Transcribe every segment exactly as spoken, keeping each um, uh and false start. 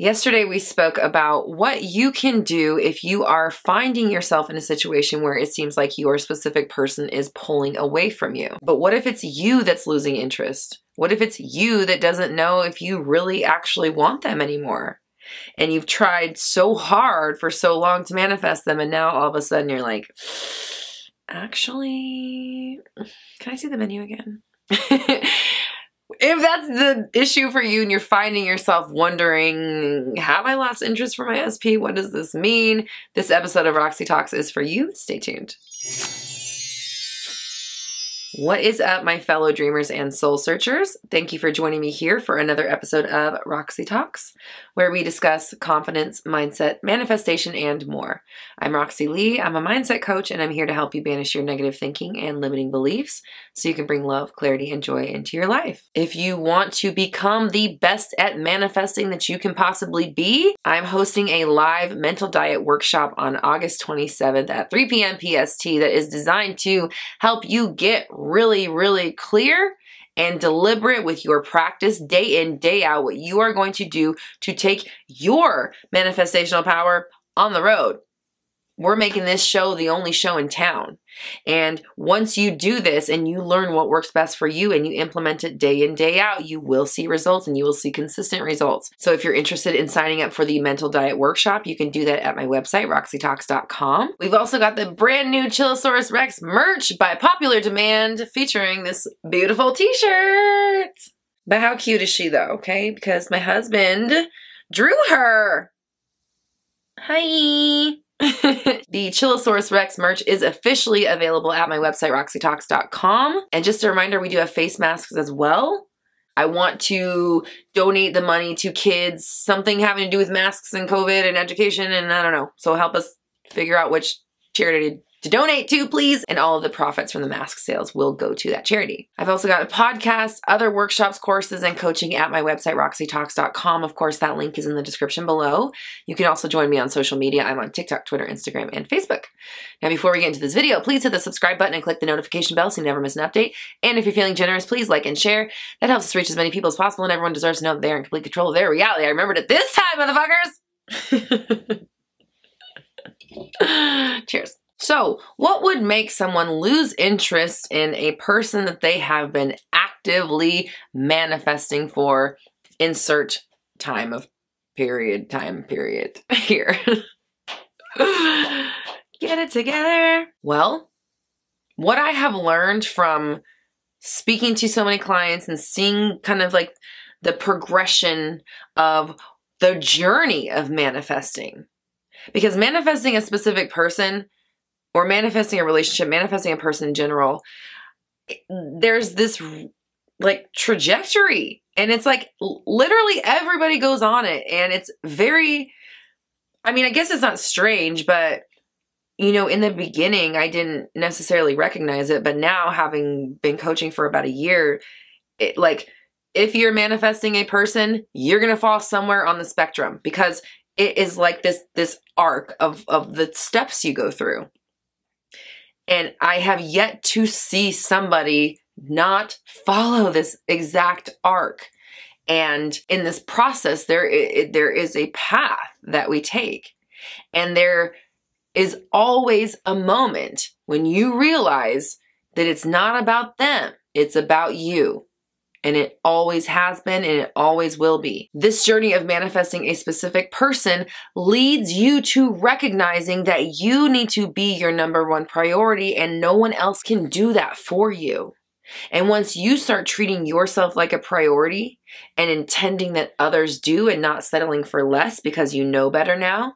Yesterday we spoke about what you can do if you are finding yourself in a situation where it seems like your specific person is pulling away from you. But what if it's you that's losing interest? What if it's you that doesn't know if you really actually want them anymore? And you've tried so hard for so long to manifest them, and now all of a sudden you're like, actually, can I see the menu again? If that's the issue for you and you're finding yourself wondering, have I lost interest for my S P? What does this mean? This episode of Roxy Talks is for you. Stay tuned. What is up, my fellow dreamers and soul searchers? Thank you for joining me here for another episode of Roxy Talks, where we discuss confidence, mindset, manifestation, and more. I'm Roxy Lee. I'm a mindset coach, and I'm here to help you banish your negative thinking and limiting beliefs so you can bring love, clarity, and joy into your life. If you want to become the best at manifesting that you can possibly be, I'm hosting a live mental diet workshop on August twenty-seventh at three p m P S T that is designed to help you get really, really clear and deliberate with your practice day in, day out, what you are going to do to take your manifestational power on the road. We're making this show the only show in town. And once you do this and you learn what works best for you and you implement it day in, day out, you will see results and you will see consistent results. So if you're interested in signing up for the mental diet workshop, you can do that at my website, roxy talks dot com. We've also got the brand new Chillosaurus Rex merch by popular demand featuring this beautiful t-shirt. But how cute is she though, okay? Because my husband drew her. Hi. The Chillosaurus Rex merch is officially available at my website, roxy talks dot com. And just a reminder, we do have face masks as well. I want to donate the money to kids, something having to do with masks and COVID and education, and I don't know. So help us figure out which charity to donate to, please. And all of the profits from the mask sales will go to that charity. I've also got a podcast, other workshops, courses, and coaching at my website, roxy talks dot com. Of course, that link is in the description below. You can also join me on social media. I'm on TikTok, Twitter, Instagram, and Facebook. Now, before we get into this video, please hit the subscribe button and click the notification bell so you never miss an update. And if you're feeling generous, please like and share. That helps us reach as many people as possible, and everyone deserves to know that they are in complete control of their reality. I remembered it this time, motherfuckers! Cheers. So, what would make someone lose interest in a person that they have been actively manifesting for, insert time of period, time period here? Get it together. Well, what I have learned from speaking to so many clients and seeing kind of like the progression of the journey of manifesting, because manifesting a specific person or manifesting a relationship, manifesting a person in general, there's this like trajectory, and it's like literally everybody goes on it, and it's very, I mean, I guess it's not strange, but you know, in the beginning, I didn't necessarily recognize it, but now having been coaching for about a year, it, like if you're manifesting a person, you're going to fall somewhere on the spectrum, because it is like this, this arc of, of the steps you go through. And I have yet to see somebody not follow this exact arc. And in this process, there, it, there is a path that we take. And there is always a moment when you realize that it's not about them, it's about you. And it always has been, and it always will be. This journey of manifesting a specific person leads you to recognizing that you need to be your number one priority, and no one else can do that for you. And once you start treating yourself like a priority and intending that others do and not settling for less because you know better now,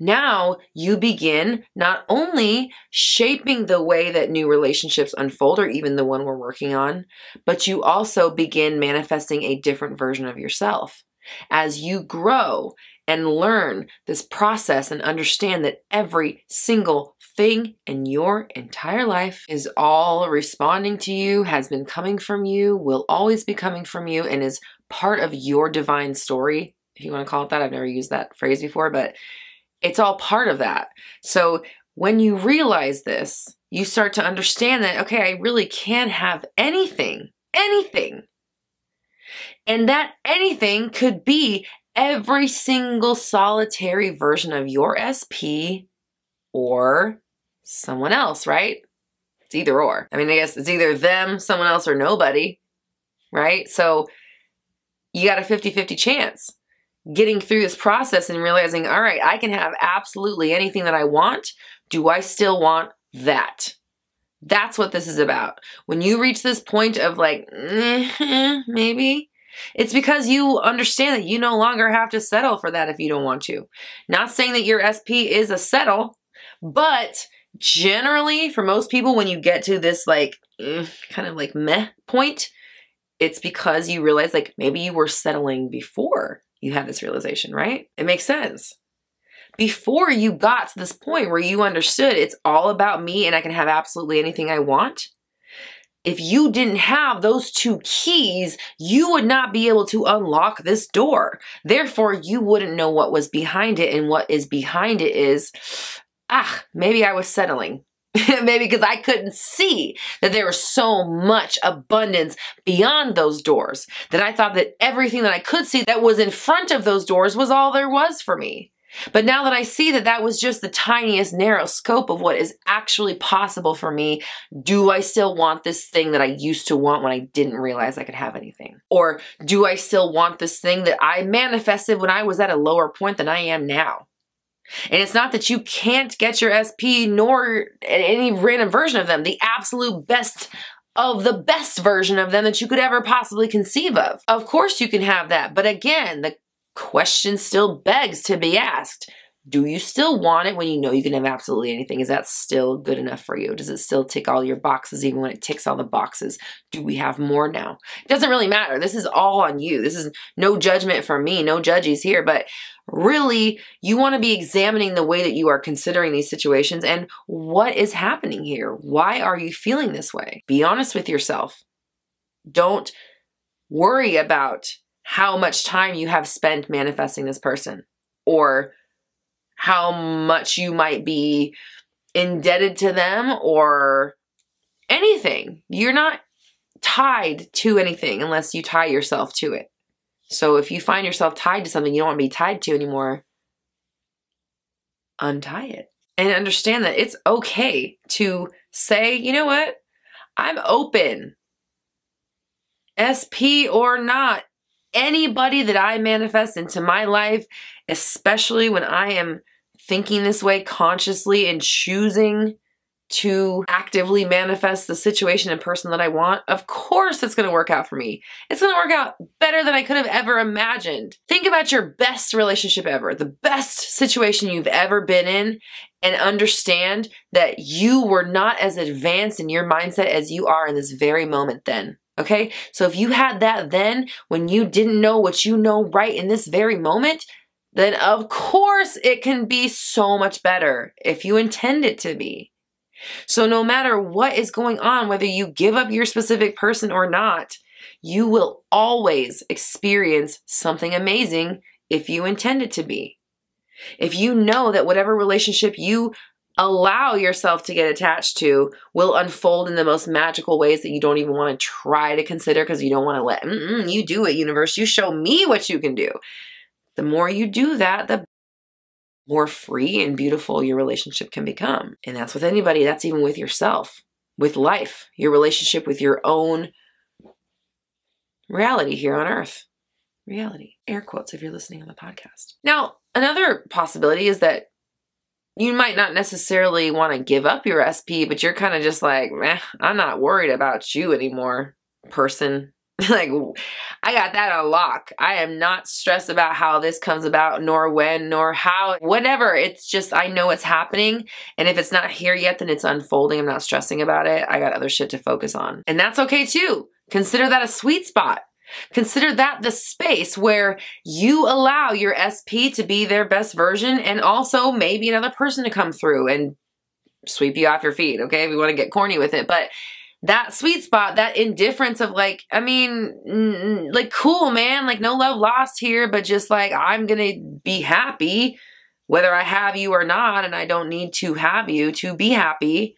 now you begin not only shaping the way that new relationships unfold, or even the one we're working on, but you also begin manifesting a different version of yourself. As you grow and learn this process and understand that every single thing in your entire life is all responding to you, has been coming from you, will always be coming from you, and is part of your divine story, if you want to call it that. I've never used that phrase before, but it's all part of that. So when you realize this, you start to understand that, okay, I really can have anything, anything. And that anything could be every single solitary version of your S P or someone else, right? It's either or. I mean, I guess it's either them, someone else, or nobody, right? So you got a fifty fifty chance getting through this process and realizing, all right, I can have absolutely anything that I want. Do I still want that? That's what this is about. When you reach this point of like, mm-hmm, maybe, it's because you understand that you no longer have to settle for that if you don't want to. Not saying that your S P is a settle, but generally for most people, when you get to this like mm, kind of like meh point, it's because you realize like maybe you were settling before you had this realization, right? It makes sense. Before you got to this point where you understood it's all about me and I can have absolutely anything I want, if you didn't have those two keys, you would not be able to unlock this door. Therefore, you wouldn't know what was behind it, and what is behind it is, ah, maybe I was settling. Maybe because I couldn't see that there was so much abundance beyond those doors that I thought that everything that I could see that was in front of those doors was all there was for me. But now that I see that that was just the tiniest narrow scope of what is actually possible for me, do I still want this thing that I used to want when I didn't realize I could have anything? Or do I still want this thing that I manifested when I was at a lower point than I am now? And it's not that you can't get your S P nor any random version of them, the absolute best of the best version of them that you could ever possibly conceive of. Of course you can have that. But again, the question still begs to be asked. Do you still want it when you know you can have absolutely anything? Is that still good enough for you? Does it still tick all your boxes even when it ticks all the boxes? Do we have more now? It doesn't really matter. This is all on you. This is no judgment from me, no judgies here, but really you want to be examining the way that you are considering these situations and what is happening here. Why are you feeling this way? Be honest with yourself. Don't worry about how much time you have spent manifesting this person, or how much you might be indebted to them, or anything. You're not tied to anything unless you tie yourself to it. So if you find yourself tied to something you don't want to be tied to anymore, untie it. And understand that it's okay to say, you know what? I'm open, S P or not. Anybody that I manifest into my life, especially when I am thinking this way consciously and choosing to actively manifest the situation and person that I want, of course it's going to work out for me. It's going to work out better than I could have ever imagined. Think about your best relationship ever, the best situation you've ever been in, and understand that you were not as advanced in your mindset as you are in this very moment then. Okay, so if you had that then, when you didn't know what you know right in this very moment, then of course it can be so much better if you intend it to be. So no matter what is going on, whether you give up your specific person or not, you will always experience something amazing if you intend it to be. If you know that whatever relationship you allow yourself to get attached to will unfold in the most magical ways that you don't even want to try to consider because you don't want to let, mm-mm, you do it, universe. You show me what you can do. The more you do that, the more free and beautiful your relationship can become. And that's with anybody. That's even with yourself, with life, your relationship with your own reality here on earth. Reality. Air quotes if you're listening on the podcast. Now, another possibility is that you might not necessarily want to give up your S P, but you're kind of just like, meh, I'm not worried about you anymore, person. Like, I got that on lock. I am not stressed about how this comes about, nor when, nor how, whatever. It's just, I know it's happening. And if it's not here yet, then it's unfolding. I'm not stressing about it. I got other shit to focus on. And that's okay too. Consider that a sweet spot. Consider that the space where you allow your S P to be their best version, and also maybe another person to come through and sweep you off your feet, okay? If you want to get corny with it. But that sweet spot, that indifference of like, I mean, like, cool, man, like no love lost here, but just like, I'm going to be happy whether I have you or not, and I don't need to have you to be happy.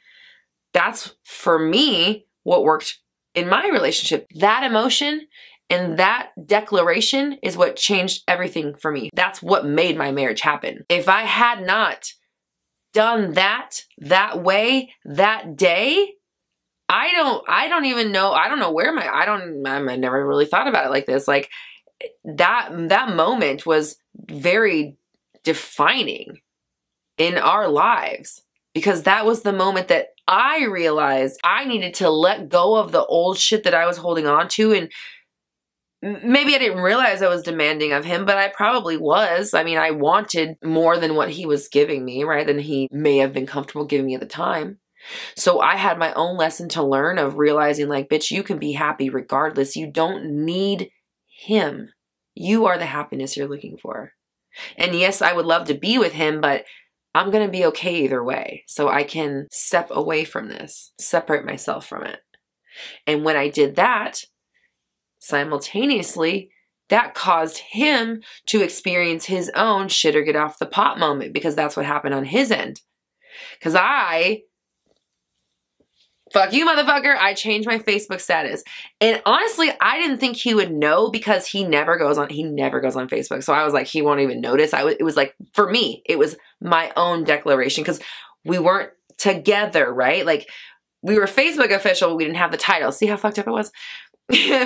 That's, for me, what worked in my relationship. That emotion And that declaration is what changed everything for me. That's what made my marriage happen. If I had not done that that way that day, I don't, I don't even know, I don't know where my, I don't, I never really thought about it like this. Like that, that moment was very defining in our lives, because that was the moment that I realized I needed to let go of the old shit that I was holding on to. And maybe I didn't realize I was demanding of him, but I probably was. I mean, I wanted more than what he was giving me, right? Than he may have been comfortable giving me at the time. So I had my own lesson to learn of realizing, like, bitch, you can be happy regardless. You don't need him. You are the happiness you're looking for. And yes, I would love to be with him, but I'm going to be okay either way. So I can step away from this, separate myself from it. And when I did that, simultaneously, that caused him to experience his own shit or get off the pot moment, because that's what happened on his end. Because I... fuck you, motherfucker. I changed my Facebook status. And honestly, I didn't think he would know, because he never goes on, he never goes on Facebook. So I was like, he won't even notice. I w- it was like, for me, it was my own declaration, because we weren't together, right? Like, we were Facebook official, but we didn't have the title. See how fucked up it was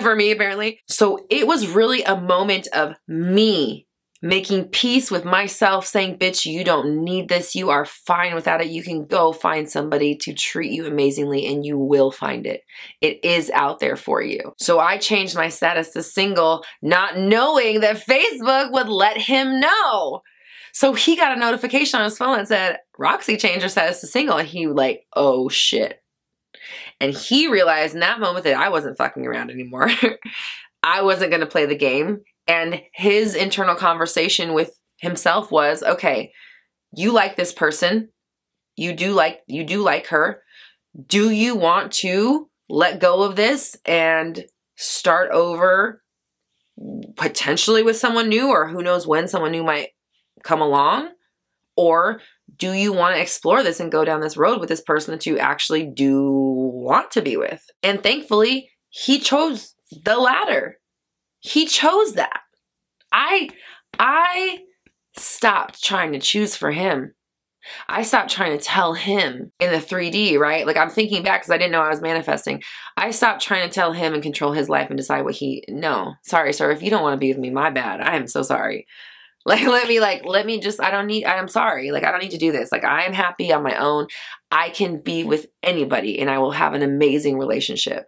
for me, apparently. So it was really a moment of me making peace with myself, saying, bitch, you don't need this. You are fine without it. You can go find somebody to treat you amazingly, and you will find it. It is out there for you. So I changed my status to single, not knowing that Facebook would let him know. So he got a notification on his phone that said, Roxy changed her status to single. And he was like, oh shit. And he realized in that moment that I wasn't fucking around anymore. I wasn't going to play the game. And his internal conversation with himself was, okay, you like this person. You do like, you do like her. Do you want to let go of this and start over, potentially with someone new, or who knows when someone new might come along? Or do you want to explore this and go down this road with this person that you actually do want to be with? And thankfully, he chose the latter. He chose that. I, I stopped trying to choose for him. I stopped trying to tell him in the three D, right? Like, I'm thinking back because I didn't know I was manifesting. I stopped trying to tell him and control his life and decide what he, no, sorry, sir. If you don't want to be with me, my bad. I am so sorry. Like, let me like, let me just, I don't need, I'm sorry. Like, I don't need to do this. Like, I am happy on my own. I can be with anybody and I will have an amazing relationship.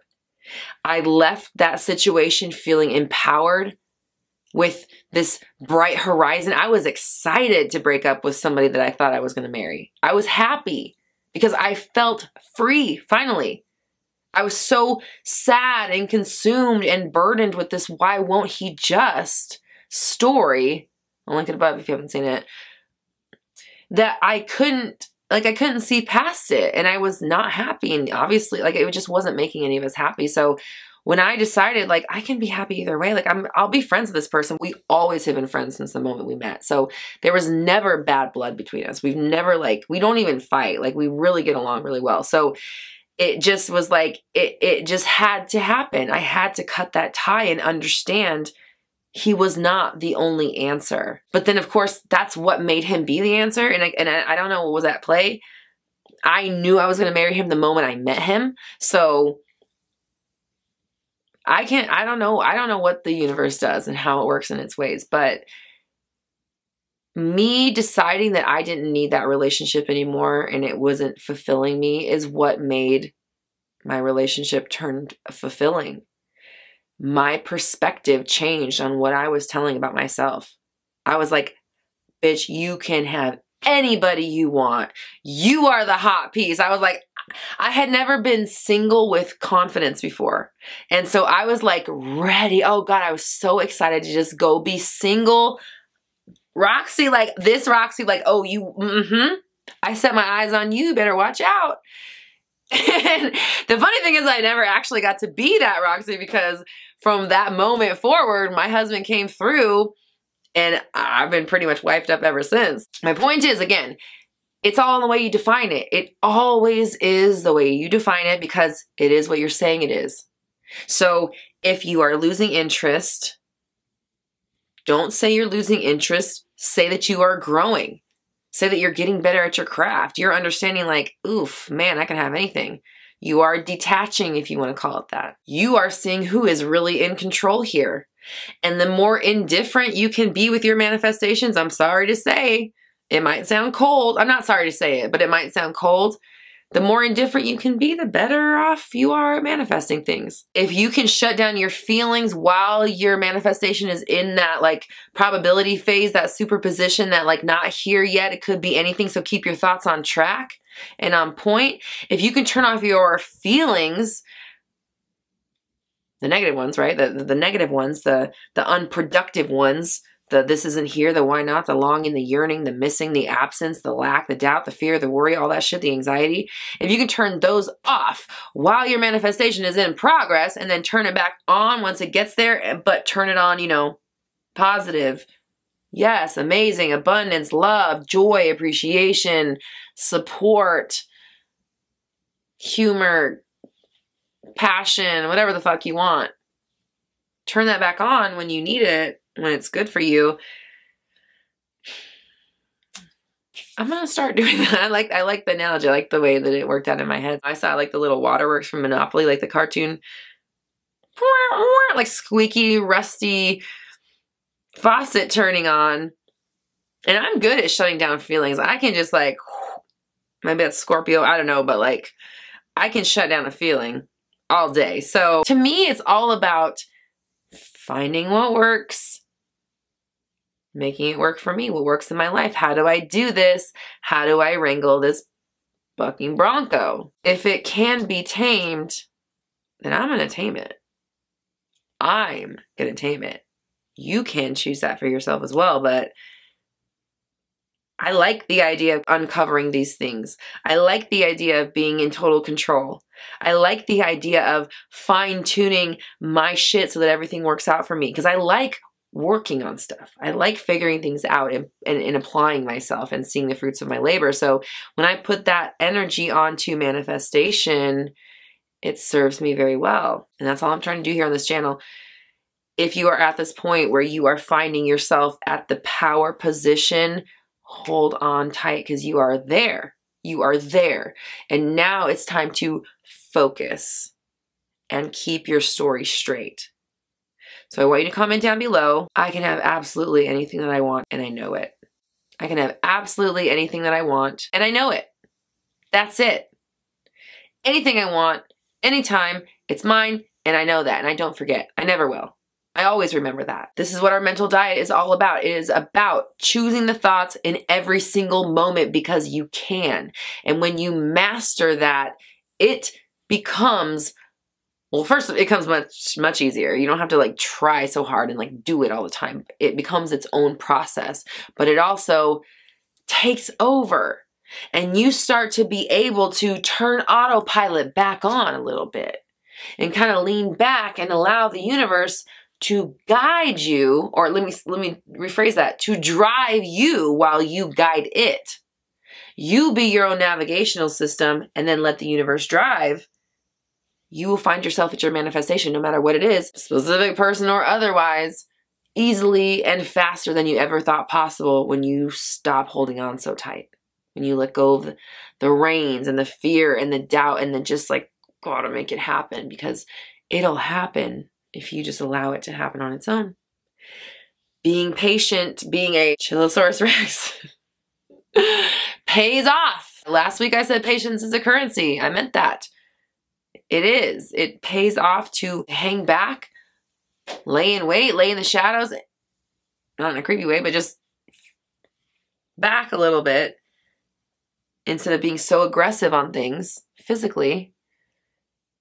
I left that situation feeling empowered with this bright horizon. I was excited to break up with somebody that I thought I was going to marry. I was happy because I felt free, finally. I was so sad and consumed and burdened with this why won't he just story, I'll link it above if you haven't seen it, that I couldn't Like I couldn't see past it, and I was not happy, and obviously like it just wasn't making any of us happy. So when I decided like I can be happy either way, like I'm, I'll be friends with this person. We always have been friends since the moment we met. So there was never bad blood between us. We've never like, we don't even fight. Like we really get along really well. So it just was like, it, it just had to happen. I had to cut that tie and understand he was not the only answer. But then of course, that's what made him be the answer. And I, and I, I don't know what was at play. I knew I was going to marry him the moment I met him. So I can't, I don't know. I don't know what the universe does and how it works in its ways, but me deciding that I didn't need that relationship anymore and it wasn't fulfilling me is what made my relationship turn fulfilling. My perspective changed on what I was telling about myself. I was like, bitch, you can have anybody you want. You are the hot piece. I was like, I had never been single with confidence before. And so I was like ready. Oh God, I was so excited to just go be single. Roxy, like this Roxy, like, oh, you, mm-hmm. I set my eyes on you. Better watch out. And the funny thing is I never actually got to be that Roxy, because from that moment forward, my husband came through and I've been pretty much wiped up ever since. My point is, again, it's all in the way you define it. It always is the way you define it, because it is what you're saying it is. So if you are losing interest, don't say you're losing interest. Say that you are growing. Say that you're getting better at your craft. You're understanding like, oof, man, I can have anything. You are detaching, if you want to call it that. You are seeing who is really in control here. And the more indifferent you can be with your manifestations, I'm sorry to say, it might sound cold. I'm not sorry to say it, but it might sound cold. The more indifferent you can be, the better off you are at manifesting things. If you can shut down your feelings while your manifestation is in that like probability phase, that superposition, that like not here yet, it could be anything. So keep your thoughts on track and on point. If you can turn off your feelings, the negative ones, right? The, the, the negative ones, the, the unproductive ones, the this isn't here, the why not, the longing, the yearning, the missing, the absence, the lack, the doubt, the fear, the worry, all that shit, the anxiety. If you can turn those off while your manifestation is in progress and then turn it back on once it gets there, but turn it on, you know, positive, yes, amazing, abundance, love, joy, appreciation, support, humor, passion, whatever the fuck you want. Turn that back on when you need it, when it's good for you. I'm going to start doing that. I like, I like the analogy. I like the way that it worked out in my head. I saw like the little waterworks from Monopoly, like the cartoon, like squeaky, rusty faucet turning on. And I'm good at shutting down feelings. I can just like, maybe that's Scorpio, I don't know, but like I can shut down a feeling all day. So to me, it's all about finding what works, making it work for me, what works in my life. How do I do this? How do I wrangle this fucking bronco? If it can be tamed, then I'm gonna tame it. I'm gonna tame it. You can choose that for yourself as well, but I like the idea of uncovering these things. I like the idea of being in total control. I like the idea of fine-tuning my shit so that everything works out for me, because I like working on stuff. I like figuring things out and, and, and applying myself and seeing the fruits of my labor. So when I put that energy onto manifestation, it serves me very well. And that's all I'm trying to do here on this channel. If you are at this point where you are finding yourself at the power position, hold on tight, because you are there. You are there. And now it's time to focus and keep your story straight. So I want you to comment down below. I can have absolutely anything that I want, and I know it. I can have absolutely anything that I want, and I know it. That's it. Anything I want, anytime, it's mine, and I know that, and I don't forget. I never will. I always remember that. This is what our mental diet is all about. It is about choosing the thoughts in every single moment, because you can. And when you master that, it becomes, well, first it comes much, much easier. You don't have to like try so hard and like do it all the time. It becomes its own process, but it also takes over and you start to be able to turn autopilot back on a little bit and kind of lean back and allow the universe to guide you, or let me let me rephrase that, to drive you while you guide it. You be your own navigational system and then let the universe drive. You will find yourself at your manifestation, no matter what it is, specific person or otherwise, easily and faster than you ever thought possible when you stop holding on so tight. When you let go of the reins and the fear and the doubt and then just like, gotta make it happen, because it'll happen if you just allow it to happen on its own. Being patient, being a Chillosaurus Rex pays off. Last week I said patience is a currency. I meant that. It is. It pays off to hang back, lay in wait, lay in the shadows, not in a creepy way, but just back a little bit instead of being so aggressive on things physically,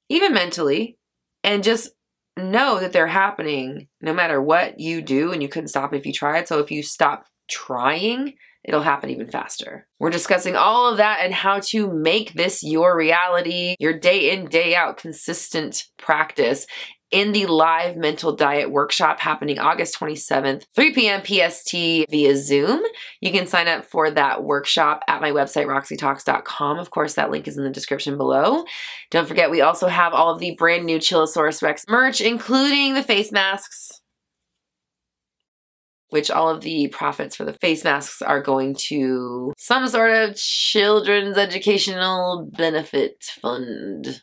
even mentally, and just know that they're happening no matter what you do, and you couldn't stop if you tried. So if you stop trying, it'll happen even faster. We're discussing all of that and how to make this your reality, your day in, day out consistent practice in the live mental diet workshop happening August twenty-seventh, three p m P S T via Zoom. You can sign up for that workshop at my website, roxy talks dot com. Of course, that link is in the description below. Don't forget, we also have all of the brand new Chillosaurus Rex merch, including the face masks, which all of the profits for the face masks are going to some sort of children's educational benefit fund.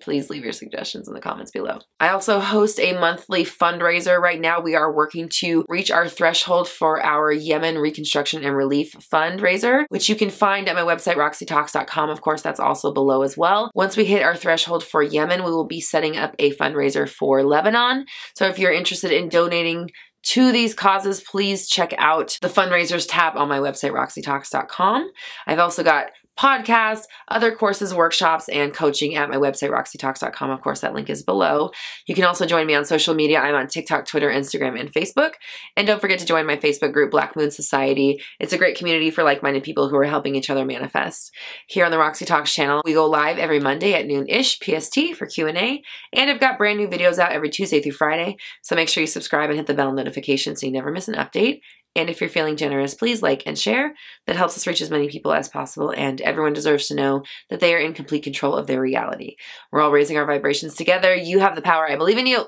Please leave your suggestions in the comments below. I also host a monthly fundraiser. Right now we are working to reach our threshold for our Yemen Reconstruction and Relief fundraiser, which you can find at my website, roxy talks dot com. Of course, that's also below as well. Once we hit our threshold for Yemen, we will be setting up a fundraiser for Lebanon. So if you're interested in donating to these causes, please check out the fundraisers tab on my website, roxy talks dot com. I've also got podcasts, other courses, workshops, and coaching at my website, roxy talks dot com. Of course, that link is below. You can also join me on social media. I'm on TikTok, Twitter, Instagram, and Facebook. And don't forget to join my Facebook group, Black Moon Society. It's a great community for like-minded people who are helping each other manifest. Here on the Roxy Talks channel, we go live every Monday at noon-ish P S T for Q and A. And I've got brand new videos out every Tuesday through Friday. So make sure you subscribe and hit the bell notification so you never miss an update. And if you're feeling generous, please like and share. That helps us reach as many people as possible, and everyone deserves to know that they are in complete control of their reality. We're all raising our vibrations together. You have the power. I believe in you.